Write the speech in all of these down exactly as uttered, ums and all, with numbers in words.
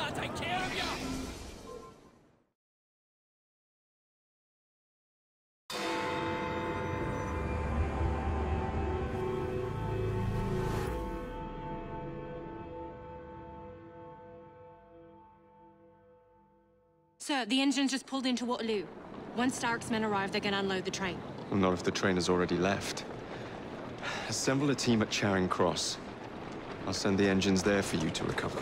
can't take care of you! Sir, the engine's just pulled into Waterloo. Once Stark's men arrive, they're gonna unload the train. Well, not if the train has already left. Assemble a team at Charing Cross. I'll send the engines there for you to recover.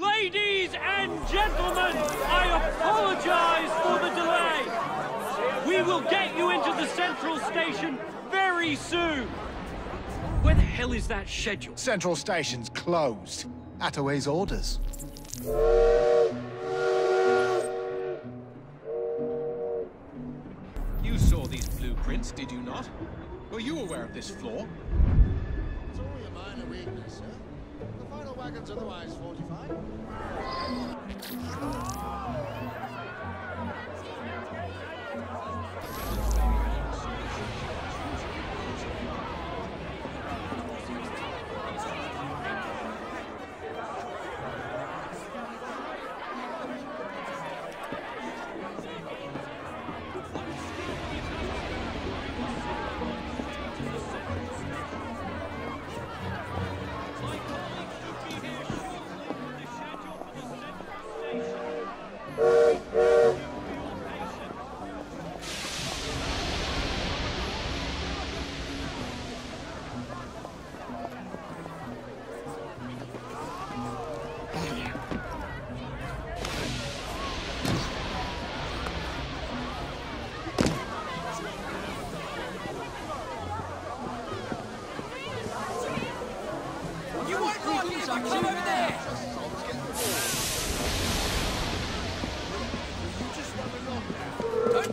Ladies and gentlemen, I apologize for the delay. We will get you into the central station very soon. Where the hell is that schedule? Central station's closed. Attaway's orders. You saw these blueprints, did you not? Were you aware of this flaw? It's only a minor weakness, sir. The final wagon's otherwise fortified.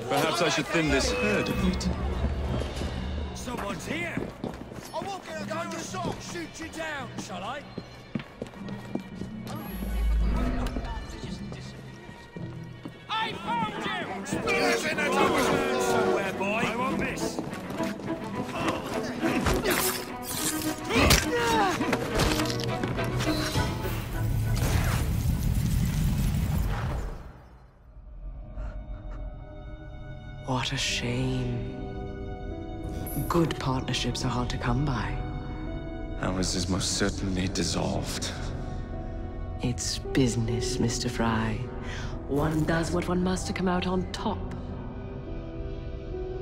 Perhaps I should thin this herd a bit. Someone's here! I won't get a gun in your soul! Shoot you down, shall I? I found you! Spears in the tunnel! Somewhere, boy! I won't miss! What a shame. Good partnerships are hard to come by. Ours is most certainly dissolved. It's business, Mister Fry. One does what one must to come out on top.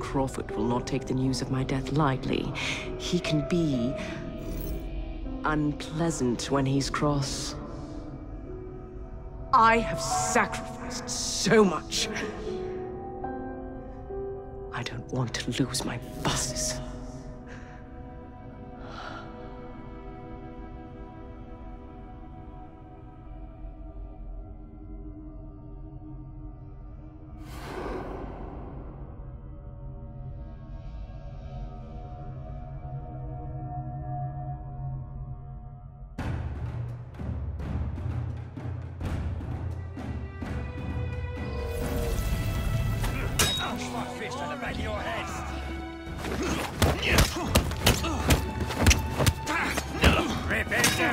Crawford will not take the news of my death lightly. He can be unpleasant when he's cross. I have sacrificed so much. I don't want to lose my buses.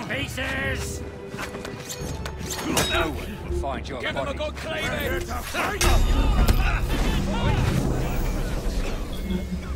Pieces! No one will find your Give body. Give him a good cleaning!